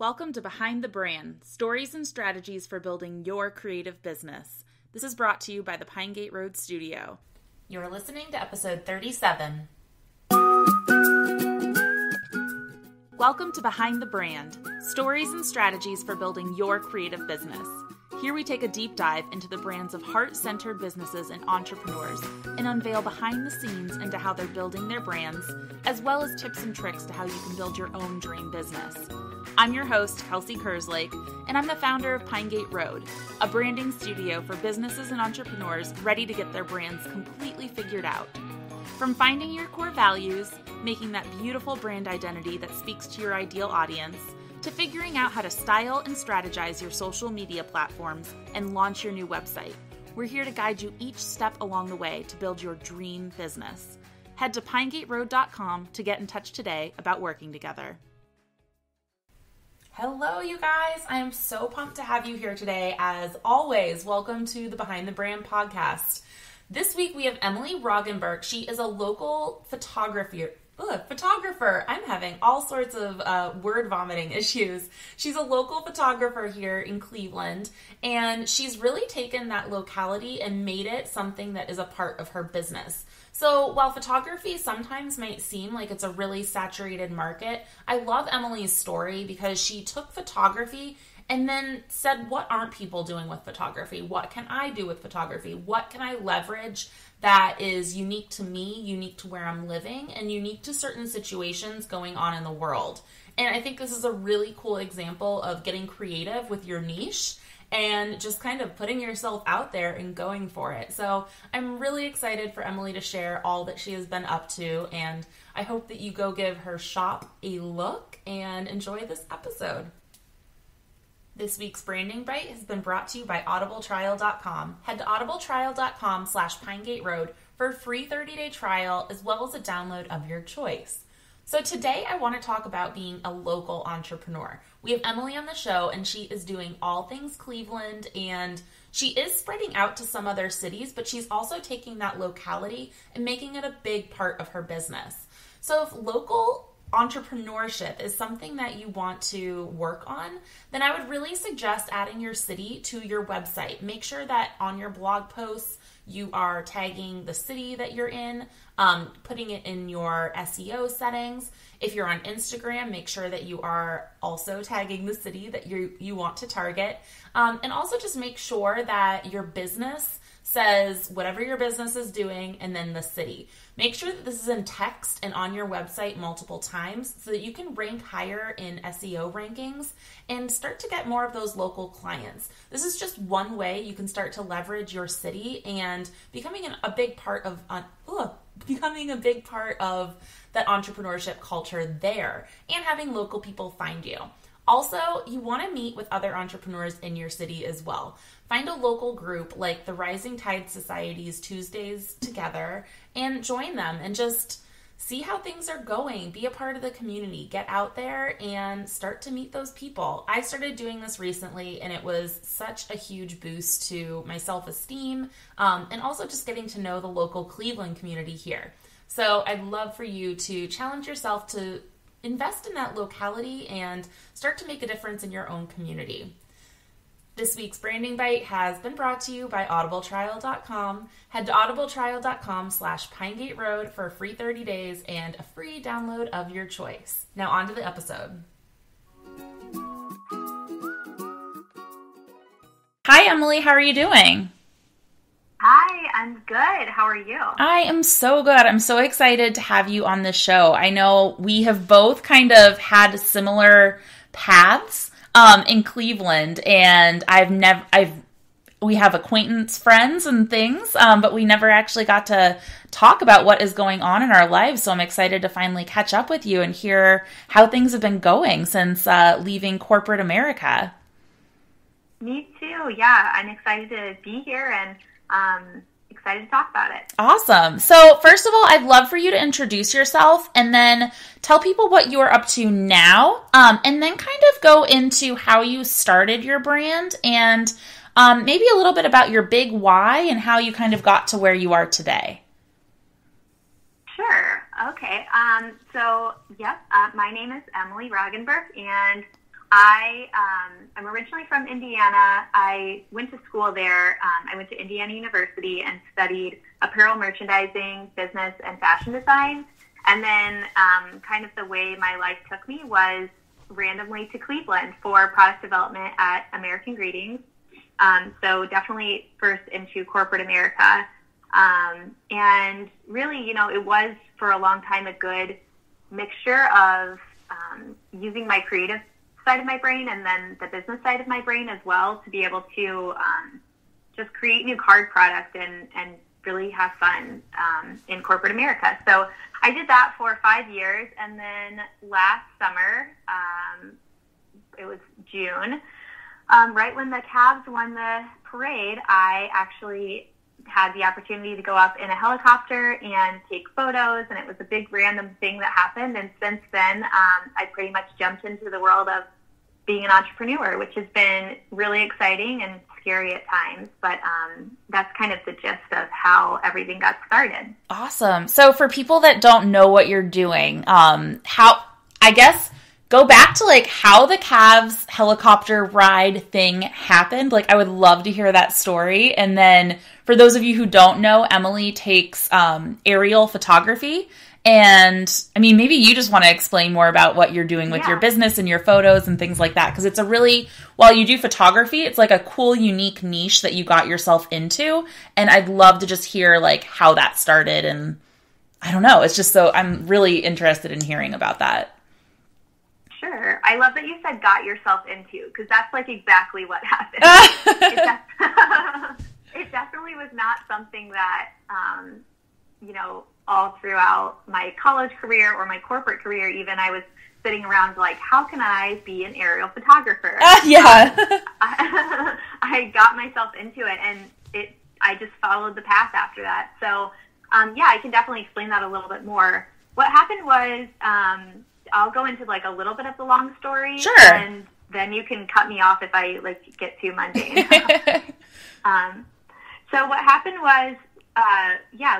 Welcome to Behind the Brand, stories and strategies for building your creative business. This is brought to you by the Pine Gate Road Studio. You're listening to episode 37. Welcome to Behind the Brand, stories and strategies for building your creative business. Here we take a deep dive into the brands of heart-centered businesses and entrepreneurs and unveil behind the scenes into how they're building their brands, as well as tips and tricks to how you can build your own dream business. I'm your host, Kelsey Kerslake, and I'm the founder of Pine Gate Road, a branding studio for businesses and entrepreneurs ready to get their brands completely figured out. From finding your core values, making that beautiful brand identity that speaks to your ideal audience, to figuring out how to style and strategize your social media platforms and launch your new website. We're here to guide you each step along the way to build your dream business. Head to PineGateRoad.com to get in touch today about working together. Hello, you guys. I am so pumped to have you here today. As always, welcome to the Behind the Brand podcast. This week, we have Emily Roggenberg. She is a local photographer. I'm having all sorts of word vomiting issues. She's a local photographer here in Cleveland, and she's really taken that locality and made it something that is a part of her business. So while photography sometimes might seem like it's a really saturated market, I love Emily's story because she took photography and then said, what aren't people doing with photography? What can I do with photography? What can I leverage that is unique to me, unique to where I'm living, and unique to certain situations going on in the world? And I think this is a really cool example of getting creative with your niche and just kind of putting yourself out there and going for it. So I'm really excited for Emily to share all that she has been up to, and I hope that you go give her shop a look and enjoy this episode. This week's Branding Bite has been brought to you by Audibletrial.com. Head to audibletrial.com/PineGateRoad for a free 30-day trial as well as a download of your choice. So today I want to talk about being a local entrepreneur. We have Emily on the show, and she is doing all things Cleveland, and she is spreading out to some other cities, but she's also taking that locality and making it a big part of her business. So if local entrepreneurship is something that you want to work on, then I would really suggest adding your city to your website. Make sure that on your blog posts you are tagging the city that you're in, putting it in your SEO settings. If you're on Instagram, make sure that you are also tagging the city that you want to target. And also just make sure that your business says whatever your business is doing and then the city. Make sure that this is in text and on your website multiple times so that you can rank higher in SEO rankings and start to get more of those local clients. This is just one way you can start to leverage your city and becoming a big part of that entrepreneurship culture there and having local people find you. Also, you want to meet with other entrepreneurs in your city as well. Find a local group like the Rising Tide Society's Tuesdays Together and join them and just see how things are going. Be a part of the community. Get out there and start to meet those people. I started doing this recently, and it was such a huge boost to my self-esteem, and also just getting to know the local Cleveland community here. So I'd love for you to challenge yourself to invest in that locality and start to make a difference in your own community. This week's Branding Bite has been brought to you by audibletrial.com. Head to audibletrial.com/PineGateRoad for a free 30 days and a free download of your choice. Now on to the episode. Hi, Emily. How are you doing? Hi, I'm good. How are you? I am so good. I'm so excited to have you on this show. I know we have both kind of had similar paths in Cleveland, and we have acquaintance friends and things, but we never actually got to talk about what is going on in our lives. So I'm excited to finally catch up with you and hear how things have been going since leaving corporate America. Me too. Yeah, I'm excited to be here and excited to talk about it. Awesome. So first of all, I'd love for you to introduce yourself and then tell people what you are up to now, and then kind of go into how you started your brand and maybe a little bit about your big why and how you kind of got to where you are today. Sure. Okay. My name is Emily Roggenberg, and I'm originally from Indiana. I went to school there. I went to Indiana University and studied apparel merchandising, business, and fashion design. And then kind of the way my life took me was randomly to Cleveland for product development at American Greetings. So definitely first into corporate America. And really, you know, it was for a long time a good mixture of using my creative side of my brain and then the business side of my brain as well to be able to just create new card product and really have fun in corporate America. So I did that for 5 years. And then last summer, it was June, right when the Cavs won the parade, I actually had the opportunity to go up in a helicopter and take photos, and it was a big random thing that happened. And since then, I pretty much jumped into the world of being an entrepreneur, which has been really exciting and scary at times, but that's kind of the gist of how everything got started. Awesome. So for people that don't know what you're doing, go back to like how the Cavs helicopter ride thing happened. Like I would love to hear that story. And then for those of you who don't know, Emily takes aerial photography. And I mean, maybe you just want to explain more about what you're doing with your business and your photos and things like that. Because it's a really, while you do photography, it's like a cool, unique niche that you got yourself into. And I'd love to just hear like how that started. And I don't know, it's just so I'm really interested in hearing about that. Sure. I love that you said got yourself into, because that's like exactly what happened. It definitely was not something that, you know, all throughout my college career or my corporate career, even I was sitting around like, how can I be an aerial photographer? I got myself into it, and I just followed the path after that. So, I can definitely explain that a little bit more. What happened was, I'll go into like a little bit of the long story, sure, and then you can cut me off if I like get too mundane. So what happened was,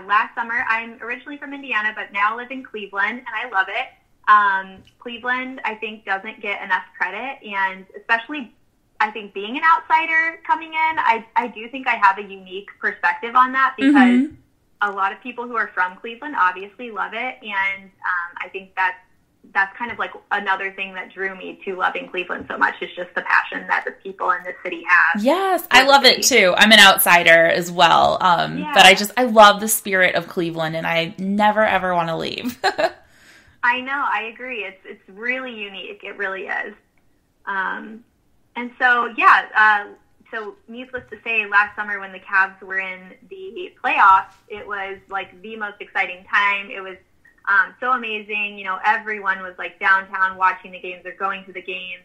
last summer, I'm originally from Indiana, but now live in Cleveland, and I love it. Cleveland, I think, doesn't get enough credit, and especially, I think, being an outsider coming in, I do think I have a unique perspective on that, because a lot of people who are from Cleveland obviously love it, and I think that's kind of like another thing that drew me to loving Cleveland so much is just the passion that the people in the city have. Yes, I love it too. I'm an outsider as well. But I love the spirit of Cleveland, and I never, ever want to leave. I know. I agree. It's really unique. It really is. So needless to say, last summer when the Cavs were in the playoffs, it was like the most exciting time. It was so amazing. You know, everyone was like downtown watching the games or going to the games.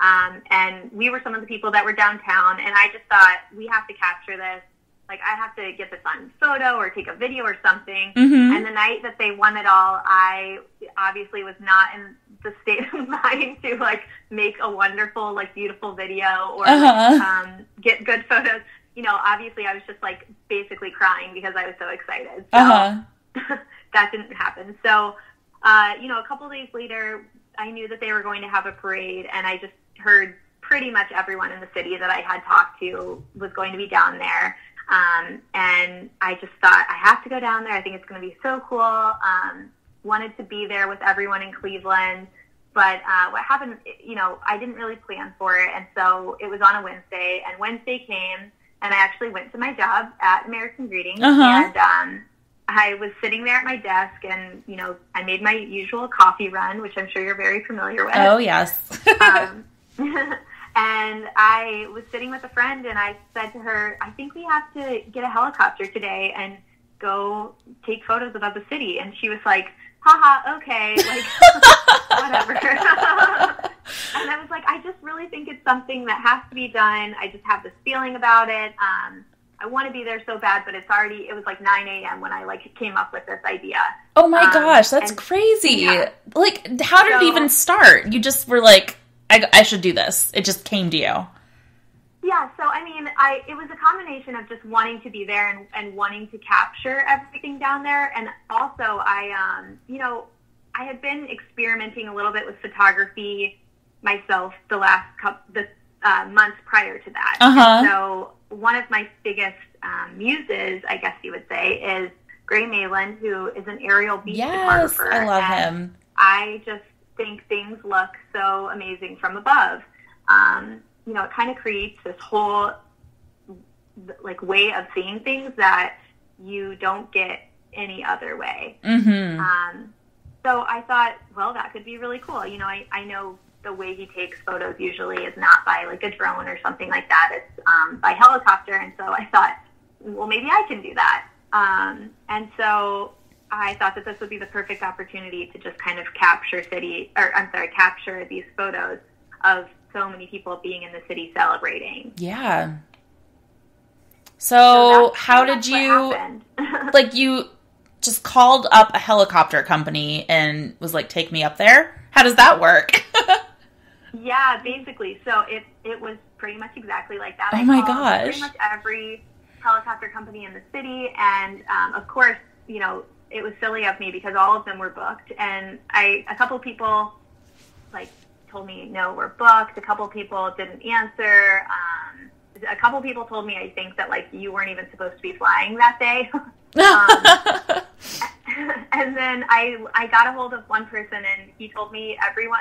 And we were some of the people that were downtown, and I just thought, we have to capture this. Like, I have to get this on photo or take a video or something. And the night that they won it all, I obviously was not in the state of mind to like make a wonderful, like beautiful video or get good photos. You know, obviously I was just like basically crying because I was so excited. So that didn't happen. So, a couple of days later, I knew that they were going to have a parade, and I just heard pretty much everyone in the city that I had talked to was going to be down there. And I just thought, I have to go down there. I think it's going to be so cool. Wanted to be there with everyone in Cleveland. But what happened, you know, I didn't really plan for it. And so it was on a Wednesday, and Wednesday came, and I actually went to my job at American Greetings. And I was sitting there at my desk, and, you know, I made my usual coffee run, which I'm sure you're very familiar with. Oh, yes. And I was sitting with a friend, and I said to her, I think we have to get a helicopter today and go take photos about the city. And she was like, haha, okay, like, whatever. And I was like, I just really think it's something that has to be done. I just have this feeling about it. I want to be there so bad, but it was like 9 a.m. when I like came up with this idea. Oh my gosh, that's crazy. Yeah. Like, how did it even start? You just were like, I should do this. It just came to you. Yeah. So, I mean, it was a combination of just wanting to be there and wanting to capture everything down there. And also I had been experimenting a little bit with photography, myself the last months prior to that. Uh-huh. So one of my biggest muses, I guess you would say, is Gray Malin, who is an aerial beach photographer. Yes, I love him. I just think things look so amazing from above. You know, it kind of creates this whole like way of seeing things that you don't get any other way. Mm-hmm. So I thought, well, that could be really cool. You know, I know the way he takes photos usually is not by like a drone or something like that. It's by helicopter. And so I thought, well, maybe I can do that. And so I thought that this would be the perfect opportunity to just kind of capture these photos of so many people being in the city celebrating. Yeah. So how did you, like, you just called up a helicopter company and was like, take me up there? How does that work? Yeah, basically. So it was pretty much exactly like that. Oh, my gosh. Pretty much every helicopter company in the city. And, of course, you know, it was silly of me because all of them were booked. And a couple people, like, told me, no, we're booked. A couple people didn't answer. A couple people told me, I think, that, like, you weren't even supposed to be flying that day. And then I got a hold of one person, and he told me every one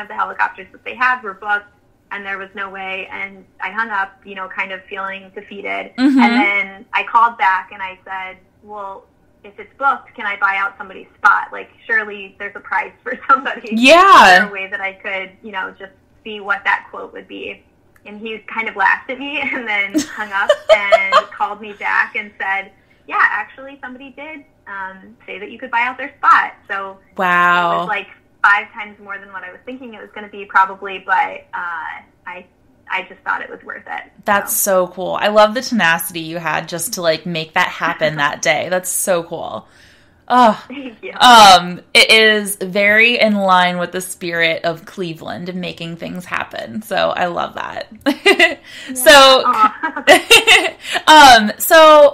of the helicopters that they had were booked, and there was no way. And I hung up, you know, kind of feeling defeated. Mm-hmm. And then I called back, and I said, well, if it's booked, can I buy out somebody's spot? Like, surely there's a prize for somebody. Yeah. Is there a way that I could, you know, just see what that quote would be? And he kind of laughed at me and then hung up and called me back and said, yeah, actually somebody did say that you could buy out their spot. So wow. It was like 5 times more than what I was thinking it was going to be probably, but I just thought it was worth it. That's so cool. I love the tenacity you had just to like make that happen that day. That's so cool. Oh, thank you. It is very in line with the spirit of Cleveland and making things happen. So I love that. So,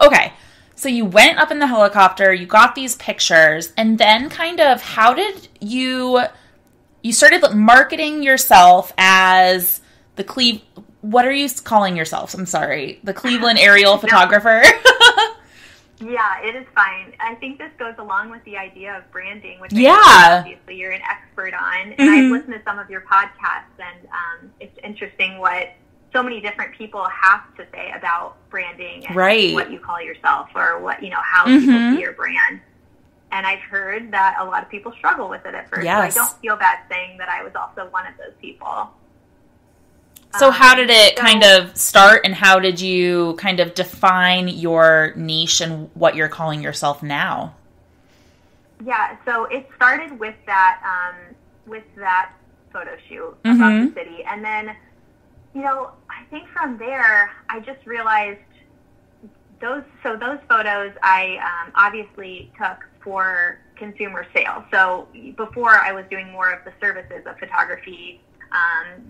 okay. So you went up in the helicopter, you got these pictures, and then kind of how did you started marketing yourself as the what are you calling yourself? I'm sorry. The Cleveland aerial photographer. Yeah, it is fine. I think this goes along with the idea of branding, which I think obviously you're an expert on. And I've listened to some of your podcasts, and it's interesting what so many different people have to say about branding and what you call yourself or what, you know, how people see your brand. And I've heard that a lot of people struggle with it at first. Yes. So I don't feel bad saying that I was also one of those people. So how did it kind of start, and how did you kind of define your niche and what you're calling yourself now? Yeah, so it started with that photo shoot above the city. And then, you know, I think from there, I just realized those photos I obviously took for consumer sale. So before I was doing more of the services of photography,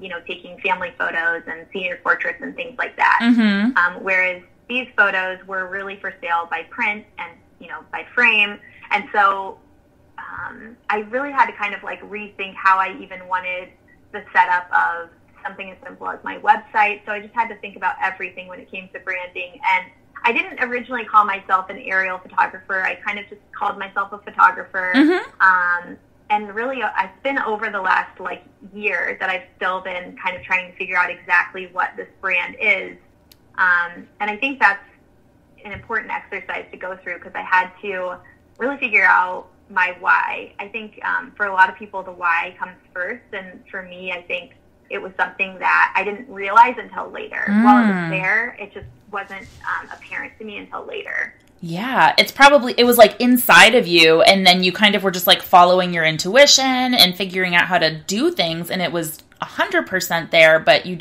you know, taking family photos and senior portraits and things like that. Mm-hmm. Whereas these photos were really for sale by print and, you know, by frame. And so I really had to kind of like rethink how I even wanted the setup of something as simple as my website. So I just had to think about everything when it came to branding. And I didn't originally call myself an aerial photographer. I kind of just called myself a photographer. Mm-hmm. And really, I've been over the last, like, year that I've still been kind of trying to figure out exactly what this brand is. And I think that's an important exercise to go through because I had to really figure out my why. I think for a lot of people, the why comes first. And for me, I think it was something that I didn't realize until later. While it was there, it just wasn't apparent to me until later. Yeah, it was like inside of you, and then you kind of were just like following your intuition and figuring out how to do things, and it was 100% there, but you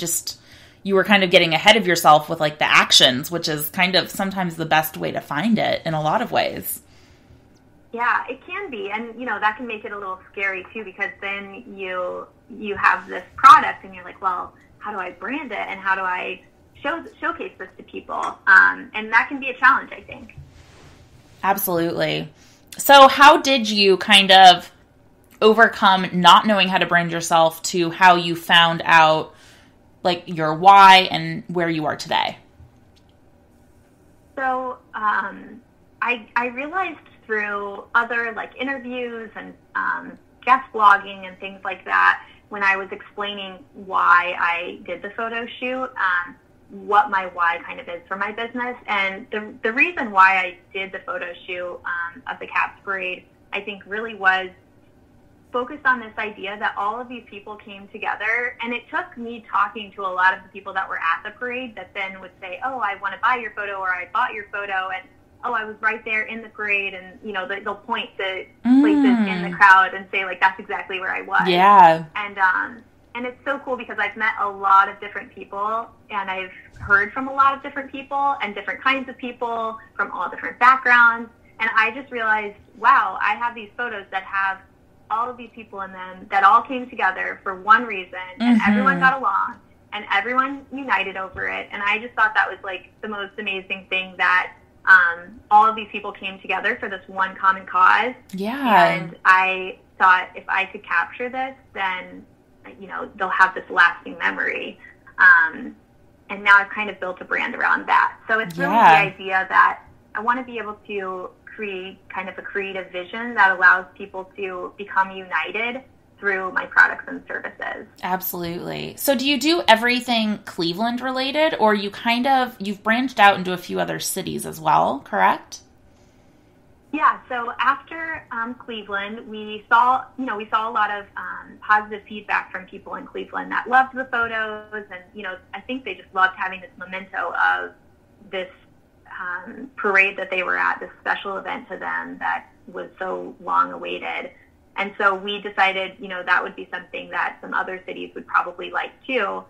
were kind of getting ahead of yourself with like the actions, which is kind of sometimes the best way to find it in a lot of ways. Yeah, it can be, and you know, that can make it a little scary too, because then you have this product, and you're like, well, how do I brand it, and how do I showcase this to people? And that can be a challenge, I think. Absolutely. So how did you kind of overcome not knowing how to brand yourself to how you found out, like, your why and where you are today? So I realized through other, like, interviews and guest blogging and things like that, when I was explaining why I did the photo shoot, what my why kind of is for my business. And the reason why I did the photo shoot of the Cavs parade, I think, really was focused on this idea that all of these people came together. And it took me talking to a lot of the people that were at the parade that then would say, oh, I want to buy your photo, or I bought your photo, and oh, I was right there in the parade, and, you know, they'll point to places in the crowd and say, like, that's exactly where I was. Yeah. And it's so cool because I've met a lot of different people, and I've heard from a lot of different people and different kinds of people from all different backgrounds. And I just realized, wow, I have these photos that have all of these people in them that all came together for one reason, and everyone got along, and everyone united over it. And I just thought that was, like, the most amazing thing, that all of these people came together for this one common cause. Yeah. And I thought, if I could capture this, then, you know, they'll have this lasting memory. And now I've kind of built a brand around that. So it's really the idea that I want to be able to create kind of a creative vision that allows people to become united through my products and services. Absolutely. So do you do everything Cleveland related, or you kind of, you've branched out into a few other cities as well, correct? Yeah. So after Cleveland, we saw a lot of positive feedback from people in Cleveland that loved the photos. And, you know, I think they just loved having this memento of this parade that they were at, this special event to them that was so long awaited. And so we decided, you know, that would be something that some other cities would probably like too.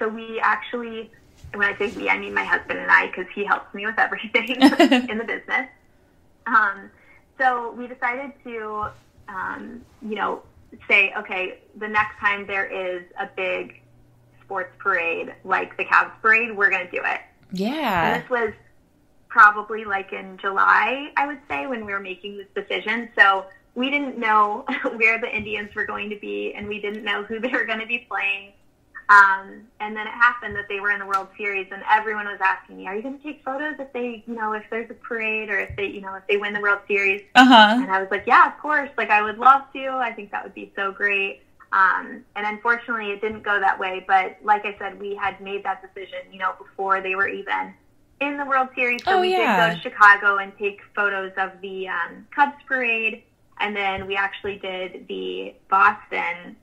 So we actually, when I say we, I mean my husband and I, because he helps me with everything in the business. So we decided to, you know, say, okay, the next time there is a big sports parade, like the Cavs parade, we're going to do it. Yeah. And this was probably like in July, I would say, when we were making this decision. So we didn't know where the Indians were going to be, and we didn't know who they were going to be playing. And then it happened that they were in the World Series, and everyone was asking me, are you going to take photos if they, you know, if there's a parade, or if they, you know, if they win the World Series? And I was like, yeah, of course. Like, I would love to. I think that would be so great. And unfortunately it didn't go that way. But like I said, we had made that decision, you know, before they were even in the World Series. So we did go to Chicago and take photos of the Cubs parade. And then we actually did the Boston,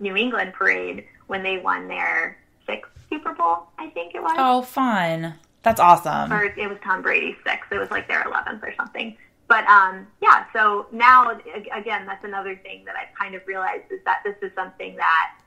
New England parade when they won their 6th Super Bowl, I think it was. Oh, fun. That's awesome. Or it was Tom Brady's 6th. It was like their 11th or something. But, yeah, so now, again, that's another thing that I've kind of realized, is that this is something that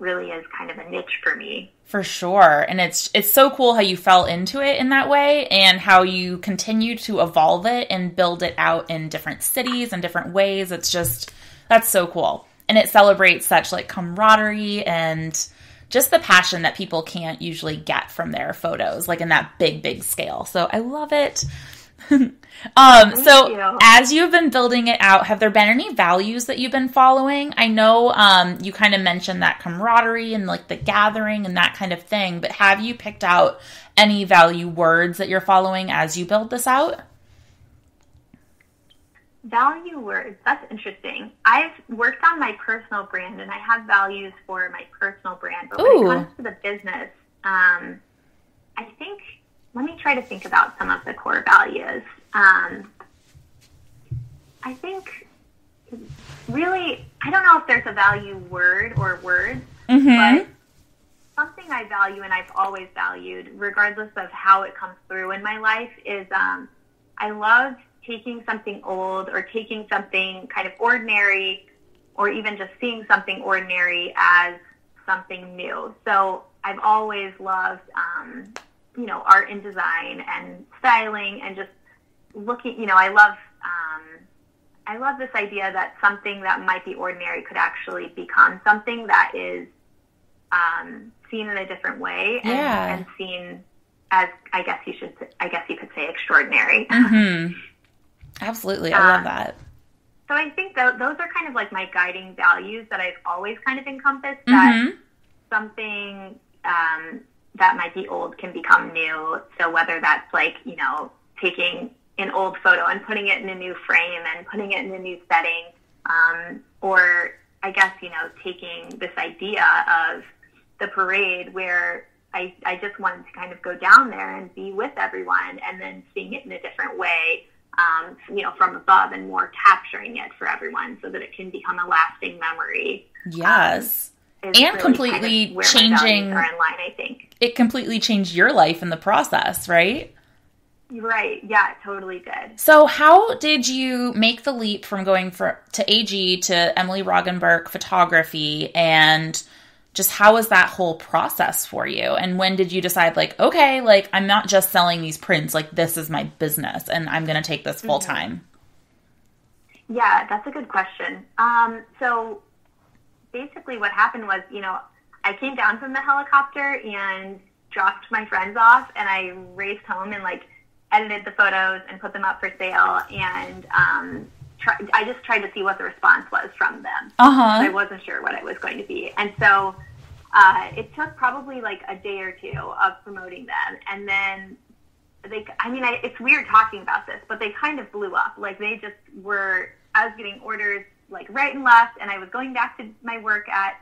really is kind of a niche for me. For sure. And it's so cool how you fell into it in that way, and how you continue to evolve it and build it out in different cities and different ways. It's just, that's so cool. And it celebrates such, like, camaraderie and just the passion that people can't usually get from their photos, like, in that big, big scale. So I love it. So as you've been building it out, have there been any values that you've been following? I know you kind of mentioned that camaraderie and, like, the gathering and that kind of thing, but have you picked out any value words that you're following as you build this out? Value words. That's interesting. I've worked on my personal brand, and I have values for my personal brand, but when it comes to the business, I think, let me try to think about some of the core values. I think really, I don't know if there's a value word or words, but something I value, and I've always valued, regardless of how it comes through in my life, is I love taking something old, or taking something kind of ordinary, or even just seeing something ordinary as something new. So I've always loved you know, art and design and styling, and just looking, you know, I love this idea that something that might be ordinary could actually become something that is seen in a different way, and, and seen as, I guess you could say, extraordinary. Absolutely. I love that. So I think those are kind of like my guiding values that I've always kind of encompassed, that something that might be old can become new. So whether that's like, you know, taking an old photo and putting it in a new frame and putting it in a new setting, or I guess, you know, taking this idea of the parade where I just wanted to kind of go down there and be with everyone, and then seeing it in a different way, you know, from above, and more capturing it for everyone so that it can become a lasting memory. Yes. And really completely kind of changing. Are in line, I think. It completely changed your life in the process, right? Right. Yeah, it totally did. So how did you make the leap from going to AG to Emily Roggenberg photography, and just how was that whole process for you? And when did you decide, like, okay, like, I'm not just selling these prints, like, this is my business and I'm going to take this full time? Yeah, that's a good question. So basically what happened was, you know, I came down from the helicopter and dropped my friends off, and I raced home and, like, edited the photos and put them up for sale, and I just tried to see what the response was from them. I wasn't sure what it was going to be. And so it took probably like a day or two of promoting them. And then it's weird talking about this, but they kind of blew up. Like they just were, I was getting orders like right and left, and I was going back to my work I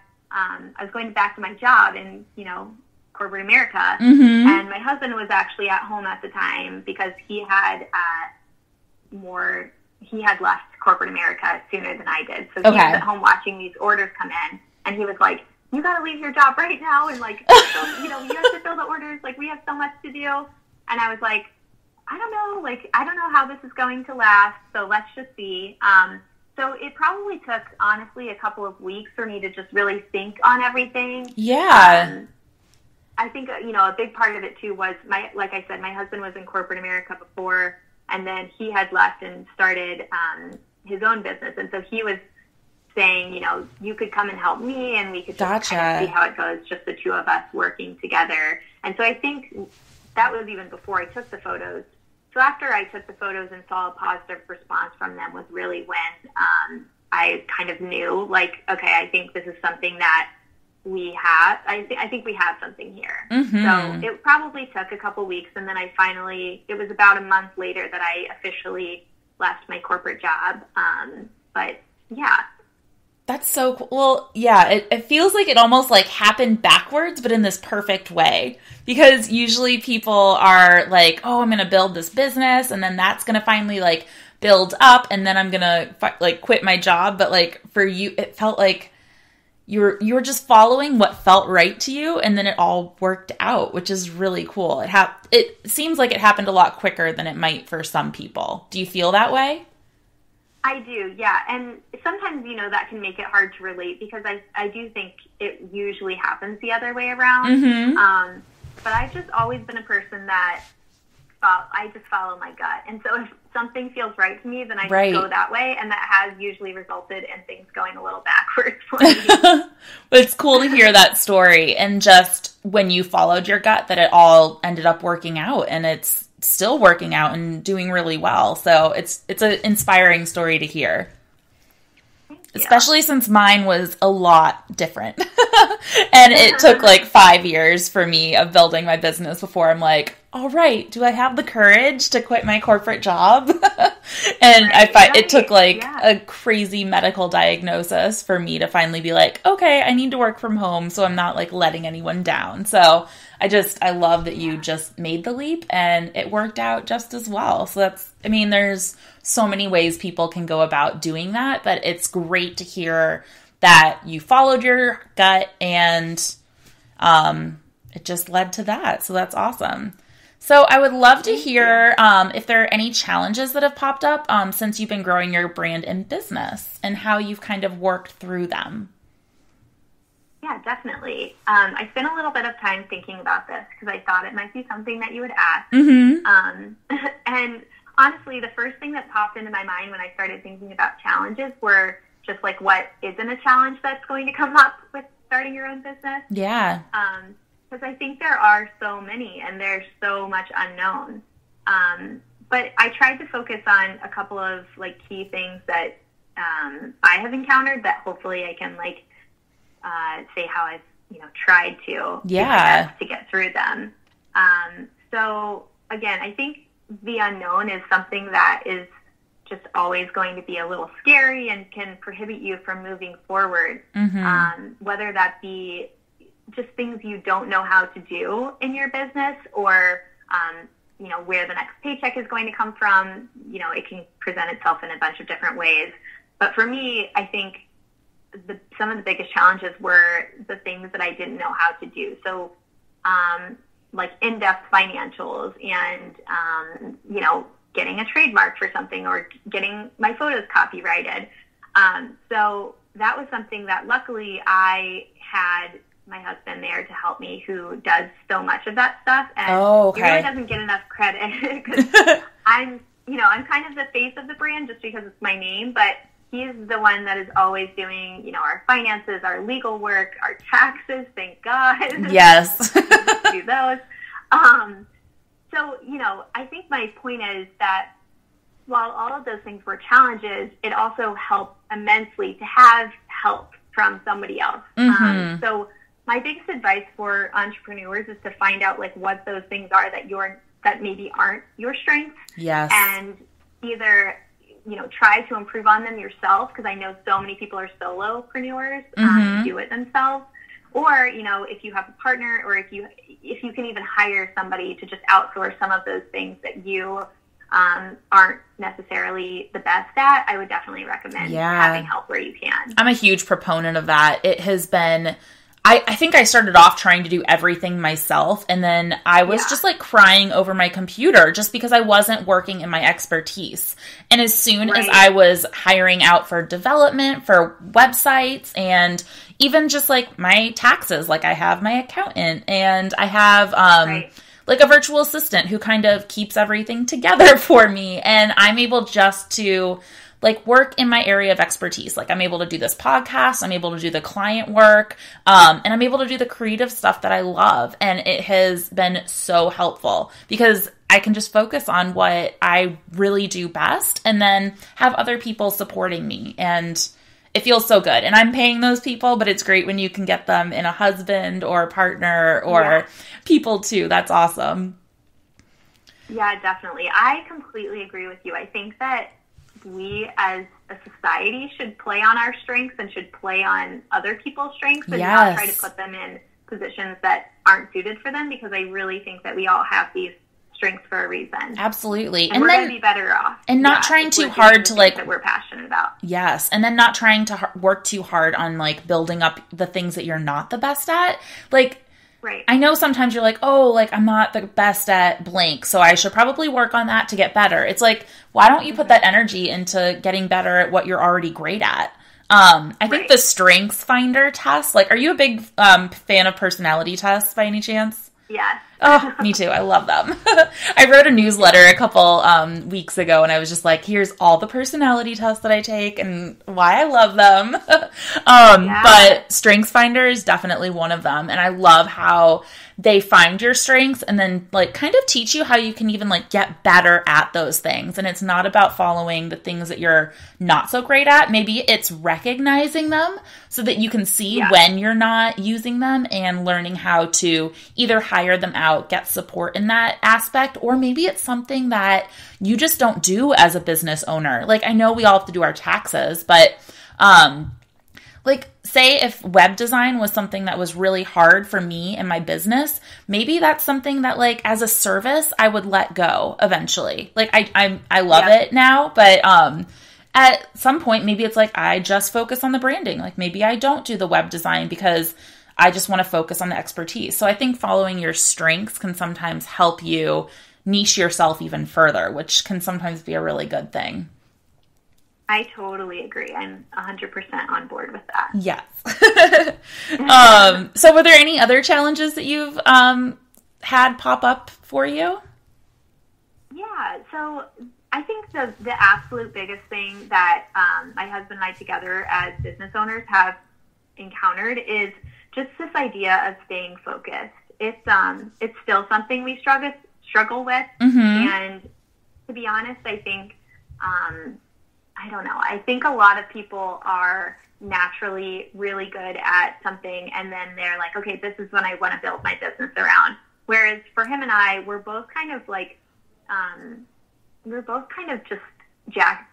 was going back to my job in, you know, corporate America. And my husband was actually at home at the time because he had he had left corporate America sooner than I did. So he was at home watching these orders come in, and he was like, you got to leave your job right now. And like, you know, you have to fill the orders. Like, we have so much to do. And I was like, I don't know. Like, I don't know how this is going to last. So let's just see. So it probably took, honestly, a couple of weeks for me to just really think on everything. Yeah. I think, you know, a big part of it too was like I said, my husband was in corporate America before, and then he had left and started his own business. And so he was saying, you know, you could come and help me, and we could just kind of see how it goes, just the two of us working together. And so I think that was even before I took the photos. So after I took the photos and saw a positive response from them was really when I kind of knew, like, okay, I think this is something that we have. I think we have something here. So it probably took a couple weeks, and then it was about a month later that I officially left my corporate job. But yeah. That's so cool. Well, yeah, it feels like it almost like happened backwards, but in this perfect way, because usually people are like, oh, I'm going to build this business, and then that's going to finally like build up, and then I'm going to like quit my job. But like for you, it felt like you were just following what felt right to you, and then it all worked out, which is really cool. It seems like it happened a lot quicker than it might for some people. Do you feel that way? I do, yeah. And sometimes, you know, that can make it hard to relate, because I do think it usually happens the other way around. But I've just always been a person that I just follow my gut. And so if something feels right to me, then I just go that way. And that has usually resulted in things going a little backwards for me. But it's cool to hear that story. And just when you followed your gut, that it all ended up working out, and it's still working out and doing really well. So it's an inspiring story to hear. Especially since mine was a lot different. And it took like 5 years for me of building my business before I'm like, all right, do I have the courage to quit my corporate job? And it took like a crazy medical diagnosis for me to finally be like, okay, I need to work from home so I'm not like letting anyone down. So I love that you just made the leap, and it worked out just as well. So there's so many ways people can go about doing that, but it's great to hear that you followed your gut, and it just led to that. So that's awesome. So I would love to hear if there are any challenges that have popped up since you've been growing your brand and business, and how you've kind of worked through them. Yeah, definitely. I spent a little bit of time thinking about this because I thought it might be something that you would ask. And honestly, the first thing that popped into my mind when I started thinking about challenges were just like, what isn't a challenge that's going to come up with starting your own business? Yeah. Because I think there are so many, and there's so much unknown. But I tried to focus on a couple of like key things that I have encountered that hopefully I can say how I've, tried to to get through them. So again, I think the unknown is something that is just always going to be a little scary and can prohibit you from moving forward. Mm-hmm. Whether that be just things you don't know how to do in your business or, where the next paycheck is going to come from, it can present itself in a bunch of different ways. But for me, I think some of the biggest challenges were the things that I didn't know how to do. So, in-depth financials and, getting a trademark for something or getting my photos copyrighted. So that was something that luckily I had my husband there to help me, who does so much of that stuff. And he really doesn't get enough credit because I'm kind of the face of the brand just because it's my name, but he's the one that is always doing, our finances, our legal work, our taxes, thank God. Yes. Do those. So, I think my point is that while all of those things were challenges, it also helped immensely to have help from somebody else. Mm-hmm. So my biggest advice for entrepreneurs is to find out what those things are that maybe aren't your strengths. Yes. And either, try to improve on them yourself, because I know so many people are solopreneurs, mm-hmm. Do it themselves. Or, if you have a partner or if you can even hire somebody to just outsource some of those things that you aren't necessarily the best at, I would definitely recommend having help where you can. I'm a huge proponent of that. It has been – I think I started off trying to do everything myself, and then I was just crying over my computer just because I wasn't working in my expertise. And as soon as I was hiring out for development, for websites, and – even just my taxes, I have my accountant and I have a virtual assistant who kind of keeps everything together for me. And I'm able just to work in my area of expertise. I'm able to do this podcast. I'm able to do the client work. And I'm able to do the creative stuff that I love. And it has been so helpful because I can just focus on what I really do best and then have other people supporting me. And it feels so good. And I'm paying those people, but it's great when you can get them in a husband or a partner or people too. That's awesome. Yeah, definitely. I completely agree with you. I think that we as a society should play on our strengths and should play on other people's strengths and not try to put them in positions that aren't suited for them, because I really think that we all have these strength for a reason. Absolutely. And we're going to be better off. And not trying too hard to that we're passionate about. Yes. And then not trying to work too hard on building up the things that you're not the best at. I know sometimes you're I'm not the best at blank, so I should probably work on that to get better. It's why don't you put that energy into getting better at what you're already great at? I think the Strengths Finder test, are you a big fan of personality tests by any chance? Yes. Oh, me too. I love them. I wrote a newsletter a couple weeks ago, and I was just here's all the personality tests that I take and why I love them. But StrengthsFinder is definitely one of them, and I love how they find your strengths and then kind of teach you how you can even get better at those things. And it's not about following the things that you're not so great at. Maybe it's recognizing them so that you can see when you're not using them and learning how to either hire them out, get support in that aspect, or maybe it's something that you just don't do as a business owner. I know we all have to do our taxes, but say if web design was something that was really hard for me and my business, maybe that's something that as a service I would let go eventually. I love it now, but at some point maybe it's I just focus on the branding. Maybe I don't do the web design because I just want to focus on the expertise. So I think following your strengths can sometimes help you niche yourself even further, which can sometimes be a really good thing. I totally agree. I'm 100% on board with that. Yes. So were there any other challenges that you've had pop up for you? Yeah. So I think the absolute biggest thing that my husband and I together as business owners have encountered is just this idea of staying focused. It's still something we struggle with. Mm-hmm. And to be honest, I think I don't know. I think a lot of people are naturally really good at something, and then they're like, okay, this is what I want to build my business around. Whereas for him and I, we're both kind of like, we're both kind of just jacks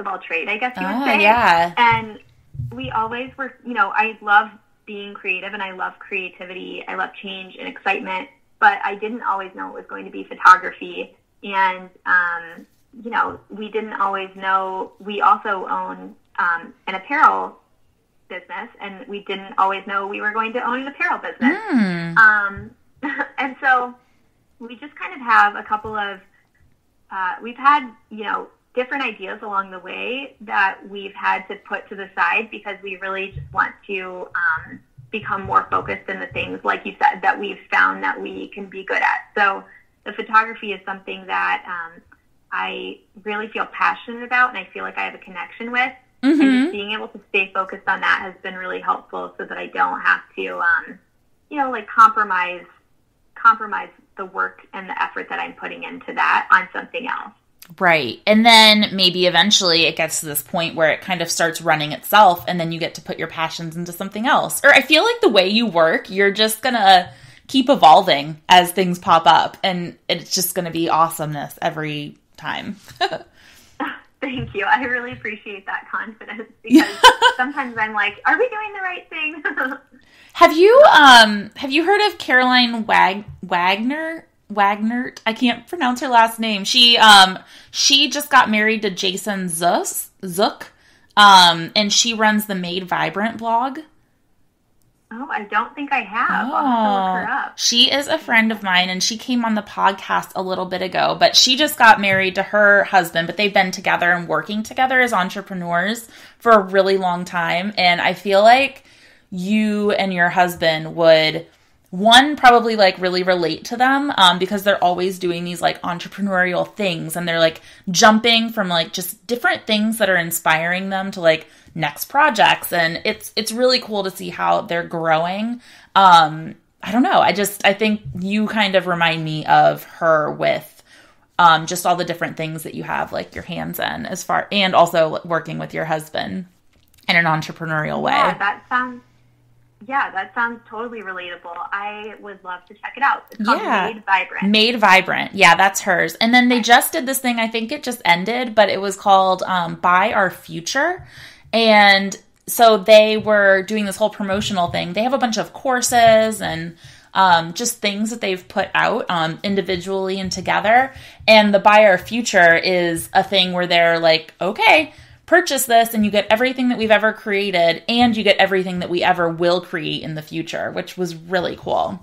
of all trades, I guess you would say. Yeah. And we always were, you know, I love being creative and I love creativity. I love change and excitement, but I didn't always know it was going to be photography. And, you know, we didn't always know, we also own an apparel business, and we didn't always know we were going to own an apparel business. And so we just kind of have a couple of, we've had, you know, different ideas along the way that we've had to put to the side because we really just want to become more focused in the things, like you said, that we've found that we can be good at. So the photography is something that I really feel passionate about, and I feel like I have a connection with. Mm-hmm. And just being able to stay focused on that has been really helpful so that I don't have to, you know, like compromise the work and the effort that I'm putting into that on something else. Right. And then maybe eventually it gets to this point where it kind of starts running itself, and then you get to put your passions into something else. Or I feel like the way you work, you're just going to keep evolving as things pop up, and it's just going to be awesomeness every time. Thank you. I really appreciate that confidence, because sometimes I'm like, are we doing the right thing? Have you heard of Caroline Wagner? Wagner, I can't pronounce her last name. She just got married to Jason Zuss, and she runs the Made Vibrant blog. Oh, I don't think I have. Oh. I'll have to look her up. She is a friend of mine, and she came on the podcast a little bit ago, but she just got married to her husband, but they've been together and working together as entrepreneurs for a really long time, and I feel like you and your husband would probably like really relate to them, because they're always doing these like entrepreneurial things, and they're like jumping from like just different things that are inspiring them to like next projects. And it's really cool to see how they're growing. I don't know. I think you kind of remind me of her with, just all the different things that you have like your hands in, as far, and also working with your husband in an entrepreneurial way. Yeah, that sounds totally relatable. I would love to check it out. It's called Made Vibrant. Made Vibrant. Yeah, that's hers. And then they just did this thing, I think it just ended, but it was called Buy Our Future. And so they were doing this whole promotional thing. They have a bunch of courses and just things that they've put out individually and together. And the Buy Our Future is a thing where they're like, okay, purchase this and you get everything that we've ever created, and you get everything that we ever will create in the future, which was really cool.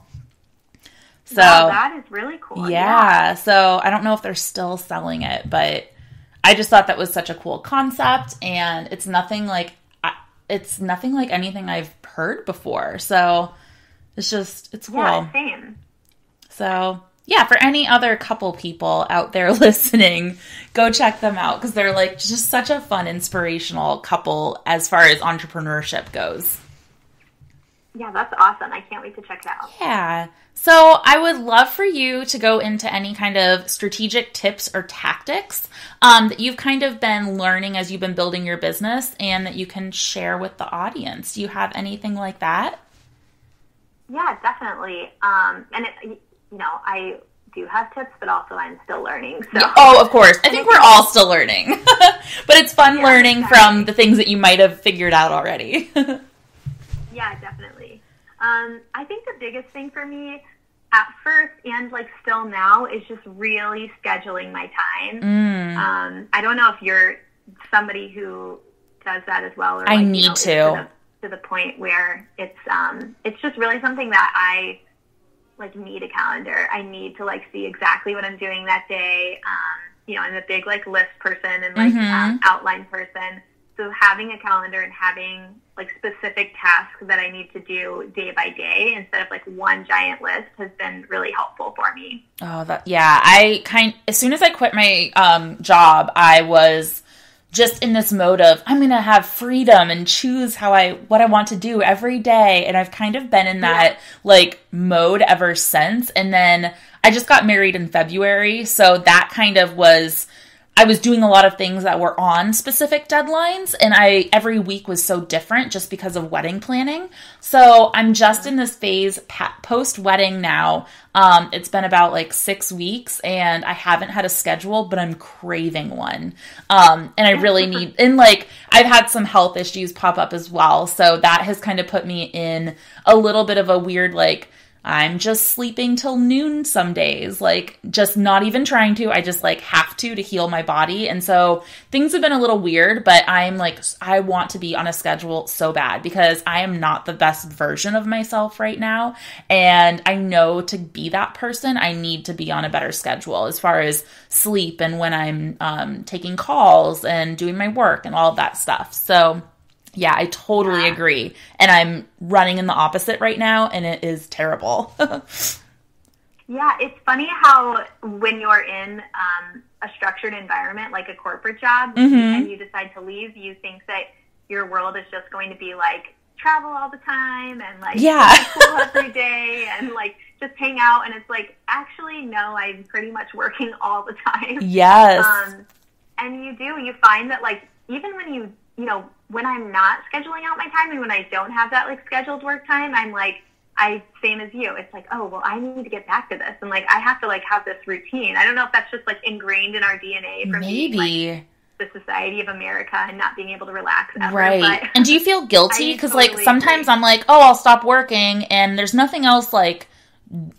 So wow, that is really cool. Yeah. So I don't know if they're still selling it, but I just thought that was such a cool concept, and it's nothing like anything I've heard before. So it's cool. Yeah, same. So yeah, for any other couple people out there listening, go check them out, because they're like just such a fun, inspirational couple as far as entrepreneurship goes. Yeah, that's awesome. I can't wait to check it out. Yeah. So I would love for you to go into any kind of strategic tips or tactics that you've kind of been learning as you've been building your business, and that you can share with the audience. Do you have anything like that? Yeah, definitely. You know, I do have tips, but also I'm still learning. So. Oh, of course. I think we're all still learning. But it's fun learning from the things that you might have figured out already. Yeah, definitely. I think the biggest thing for me at first, and like still now, is just really scheduling my time. I don't know if you're somebody who does that as well. Or I need to the point where it's just really something that I like need a calendar. I need to like see exactly what I'm doing that day. You know, I'm a big like list person and like outline person. So having a calendar and having like specific tasks that I need to do day by day instead of like one giant list has been really helpful for me. Oh, as soon as I quit my job, I was just in this mode of I'm going to have freedom and choose what I want to do every day. And I've kind of been in that like mode ever since. And then I just got married in February. So that kind of was I was doing a lot of things that were on specific deadlines, and every week was so different just because of wedding planning. So I'm just in this phase post-wedding now. It's been about like 6 weeks and I haven't had a schedule, but I'm craving one. And I really need, and like I've had some health issues pop up as well. So that has kind of put me in a little bit of a weird, like, I'm just sleeping till noon some days, like just not even trying to. I just like have to heal my body. And so things have been a little weird, but I'm like, I want to be on a schedule so bad because I am not the best version of myself right now. And I know to be that person, I need to be on a better schedule as far as sleep and when I'm taking calls and doing my work and all of that stuff. So yeah, I totally agree. And I'm running in the opposite right now, and it is terrible. Yeah, it's funny how when you're in a structured environment, like a corporate job, and you decide to leave, you think that your world is just going to be like travel all the time and like school every day and like just hang out. And it's like, actually, no, I'm pretty much working all the time. Yes. And you do. You find that like even when you know, when I'm not scheduling out my time and when I don't have that like scheduled work time, I'm like, same as you. It's like, oh, well, I need to get back to this. And like, I have to like have this routine. I don't know if that's just like ingrained in our DNA from like, the society of America and not being able to relax ever. Right. But and do you feel guilty? Because totally like sometimes I'm like, oh, I'll stop working and there's nothing else like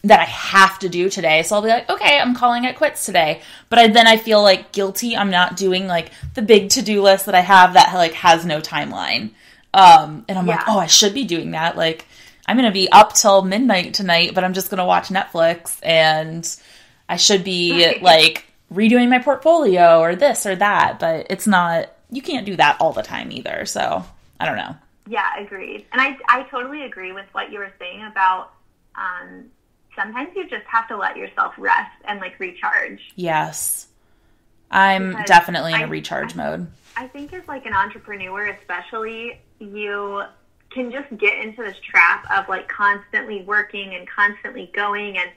that I have to do today. So I'll be like, okay, I'm calling it quits today. But then I feel like guilty. I'm not doing like the big to-do list that I have that like has no timeline. And I'm like, oh, I should be doing that. Like I'm going to be up till midnight tonight, but I'm just going to watch Netflix and I should be like redoing my portfolio or this or that, but it's not, you can't do that all the time either. So I don't know. Yeah, agreed. And I totally agree with what you were saying about, sometimes you just have to let yourself rest and like recharge. Yes. I'm definitely in a recharge mode. I think as like an entrepreneur, especially, you can just get into this trap of like constantly working and constantly going and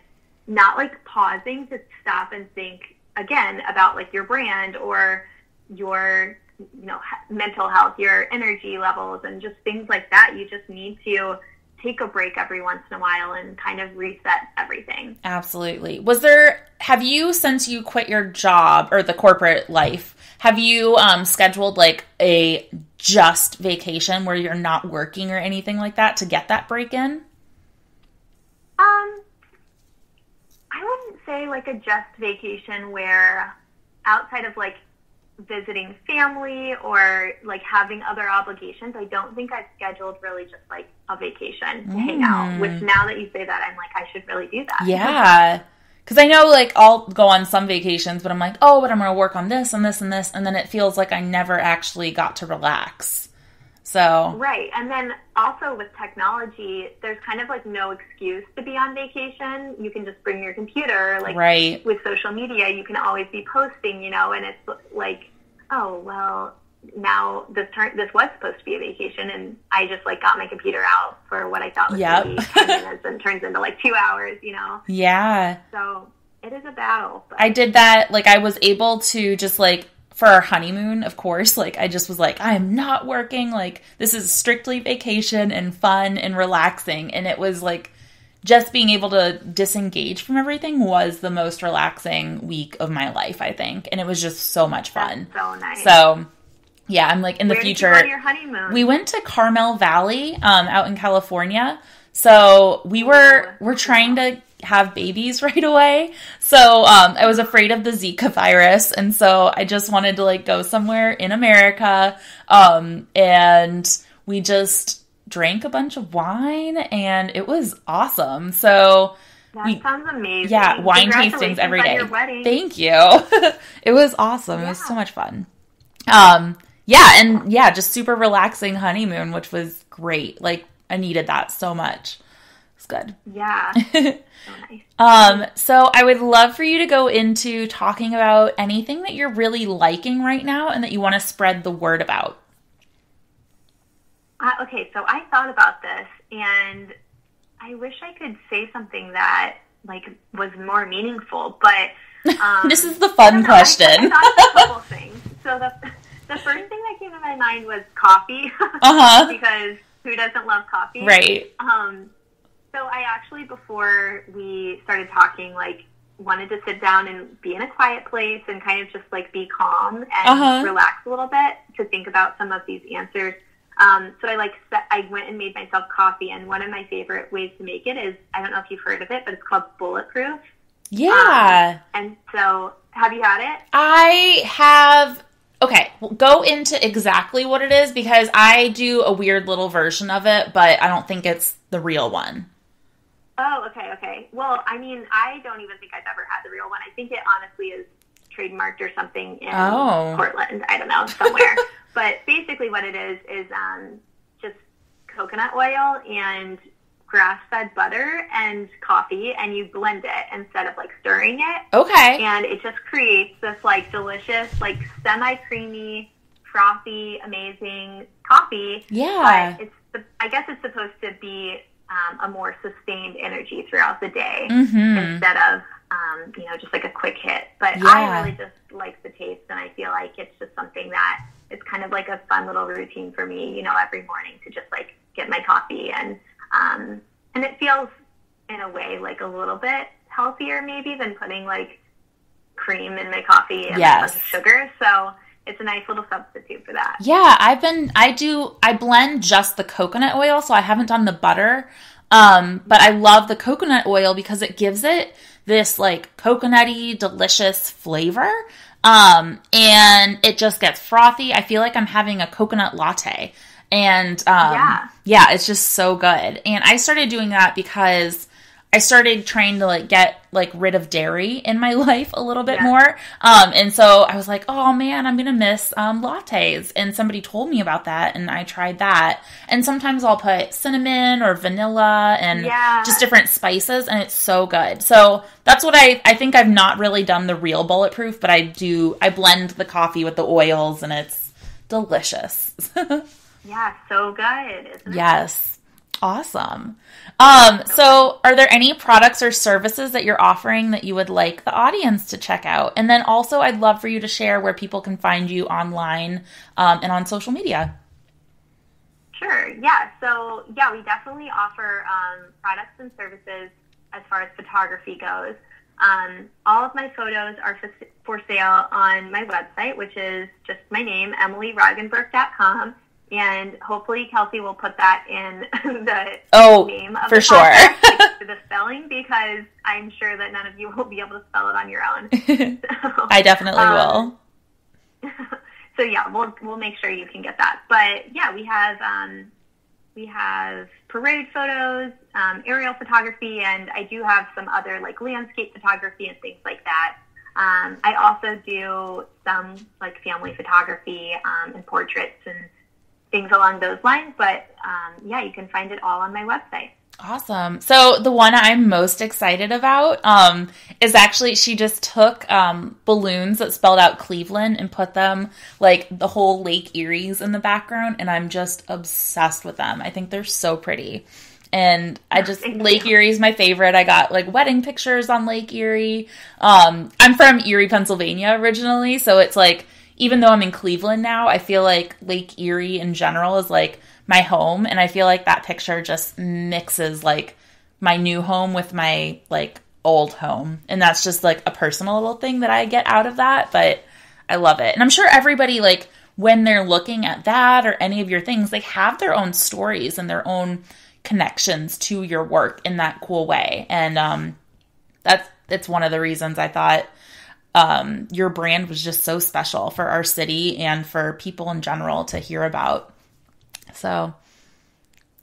not like pausing to stop and think again about like your brand or your, you know, mental health, your energy levels and just things like that. You just need to take a break every once in a while and kind of reset everything. Absolutely. Have you, since you quit your job or the corporate life, have you scheduled like a just vacation where you're not working or anything like that to get that break in? I wouldn't say like a just vacation where outside of like visiting family or like having other obligations. I don't think I've scheduled really just like a vacation to hang out, which now that you say that, I'm like, I should really do that. Yeah. Cause I know like I'll go on some vacations, but I'm like, oh, but I'm going to work on this and this and this. And then it feels like I never actually got to relax. So. Right. And then also with technology, there's kind of like no excuse to be on vacation. You can just bring your computer. Like right. With social media, you can always be posting, you know, and it's like, oh, well, now this was supposed to be a vacation and I just like got my computer out for what I thought was maybe 10 minutes and turns into like 2 hours, you know? Yeah. So it is a battle. But. I did that. Like I was able to just like, for our honeymoon, of course, like I just was like, I'm not working. Like this is strictly vacation and fun and relaxing. And it was like just being able to disengage from everything was the most relaxing week of my life, I think. And it was just so much fun. That's so nice. So yeah, I'm like in the future. Where did you go on your honeymoon? We went to Carmel Valley out in California. So we're trying to have babies right away. So I was afraid of the Zika virus. And so I just wanted to like go somewhere in America. And we just drank a bunch of wine and it was awesome. So that sounds amazing. Yeah, wine tastings every day. Thank you. It was awesome. Yeah. It was so much fun. Just super relaxing honeymoon, which was great. Like I needed that so much. It's good. Yeah. So nice. So I would love for you to go into talking about anything that you're really liking right now and that you want to spread the word about. Okay. So I thought about this and I wish I could say something that like was more meaningful. But this is the fun question. I thought a couple things. So the first thing that came to my mind was coffee, because who doesn't love coffee, right? So I actually, before we started talking, like, wanted to sit down and be in a quiet place and kind of just like be calm and relax a little bit to think about some of these answers. So I went and made myself coffee, and one of my favorite ways to make it is, I don't know if you've heard of it, but it's called Bulletproof. Yeah. And so have you had it? I have. Okay, well, go into exactly what it is, because I do a weird little version of it, but I don't think it's the real one. Oh, okay. Well, I mean, I don't even think I've ever had the real one. I think it honestly is trademarked or something in Portland. I don't know, somewhere. But basically what it is just coconut oil and grass-fed butter and coffee, and you blend it instead of, like, stirring it. Okay. And it just creates this, like, delicious, like, semi-creamy, frothy, amazing coffee. Yeah. But I guess it's supposed to be a more sustained energy throughout the day instead of, just, like, a quick hit. But yeah. I really just like the taste, and I feel like it's just something that it's kind of, like, a fun little routine for me, you know, every morning to just, like, get my coffee and it feels, in a way, like a little bit healthier maybe than putting, like, cream in my coffee and a bunch of sugar. So it's a nice little substitute for that. Yeah, I blend just the coconut oil, so I haven't done the butter. But I love the coconut oil because it gives it this, like, coconutty, delicious flavor. And it just gets frothy. I feel like I'm having a coconut latte. And, yeah, it's just so good. And I started doing that because I started trying to, like, get, like, rid of dairy in my life a little bit more. And so I was like, oh man, I'm going to miss, lattes. And somebody told me about that, and I tried that. And sometimes I'll put cinnamon or vanilla and just different spices, and it's so good. So that's what I think. I've not really done the real Bulletproof, but I blend the coffee with the oils, and it's delicious. Yeah, so good, isn't it? Yes. Awesome. So are there any products or services that you're offering that you would like the audience to check out? And then also, I'd love for you to share where people can find you online and on social media. Sure. Yeah. So, yeah, we definitely offer products and services as far as photography goes. All of my photos are for sale on my website, which is just my name, EmilyRoggenberg.com. And hopefully Kelsey will put that in the name of the podcast, like, the spelling, because I'm sure that none of you will be able to spell it on your own. So, I definitely will. So yeah, we'll make sure you can get that. But yeah, we have parade photos, aerial photography, and I do have some other, like, landscape photography and things like that. I also do some, like, family photography and portraits and things along those lines, but yeah, you can find it all on my website. Awesome. So the one I'm most excited about is actually, she just took balloons that spelled out Cleveland and put them, like, the whole Lake Erie's in the background, and I'm just obsessed with them. I think they're so pretty. And I just, Lake Erie is my favorite. I got, like, wedding pictures on Lake Erie. I'm from Erie, Pennsylvania originally, so it's like, even though I'm in Cleveland now, I feel like Lake Erie in general is, like, my home. And I feel like that picture just mixes, like, my new home with my, like, old home. And that's just, like, a personal little thing that I get out of that. But I love it. And I'm sure everybody, like, when they're looking at that or any of your things, they have their own stories and their own connections to your work in that cool way. And it's one of the reasons I thought your brand was just so special for our city and for people in general to hear about. So,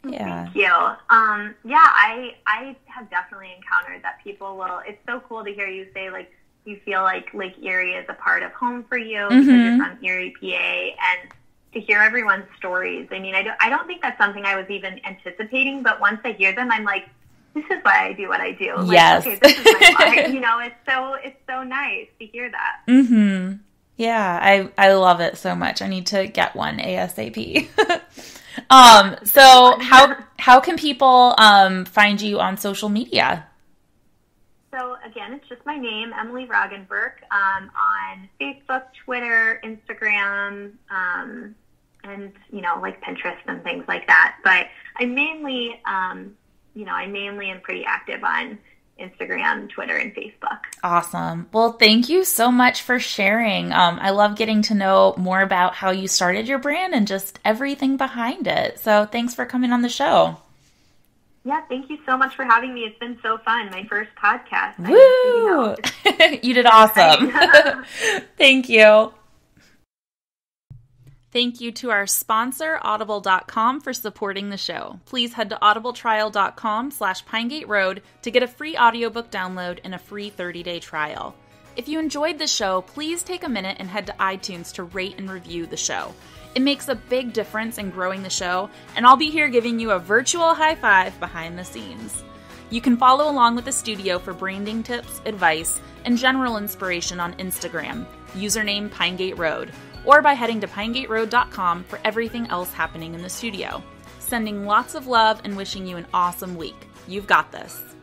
yeah. Thank you. Yeah, I have definitely encountered that people will, it's so cool to hear you say, like, you feel like Lake Erie is a part of home for you because you're from Erie, PA, and to hear everyone's stories. I mean, I don't think that's something I was even anticipating, but once I hear them, I'm like, this is why I do what I do. Like, yes. Okay, this is my life. You know, it's so nice to hear that. Mm-hmm. Yeah. I love it so much. I need to get one ASAP. So how can people, find you on social media? again, it's just my name, Emily Roggenberg, on Facebook, Twitter, Instagram, and, like Pinterest and things like that. But I mainly, am pretty active on Instagram, Twitter, and Facebook. Awesome. Well, thank you so much for sharing. I love getting to know more about how you started your brand and just everything behind it. So thanks for coming on the show. Yeah, thank you so much for having me. It's been so fun. My first podcast. Woo! You did awesome. Thank you. Thank you to our sponsor, Audible.com, for supporting the show. Please head to audibletrial.com/PineGateRoad to get a free audiobook download and a free 30-day trial. If you enjoyed the show, please take a minute and head to iTunes to rate and review the show. It makes a big difference in growing the show, and I'll be here giving you a virtual high five behind the scenes. You can follow along with the studio for branding tips, advice, and general inspiration on Instagram, username PineGateRoad, or by heading to pinegateroad.com for everything else happening in the studio. Sending lots of love and wishing you an awesome week. You've got this.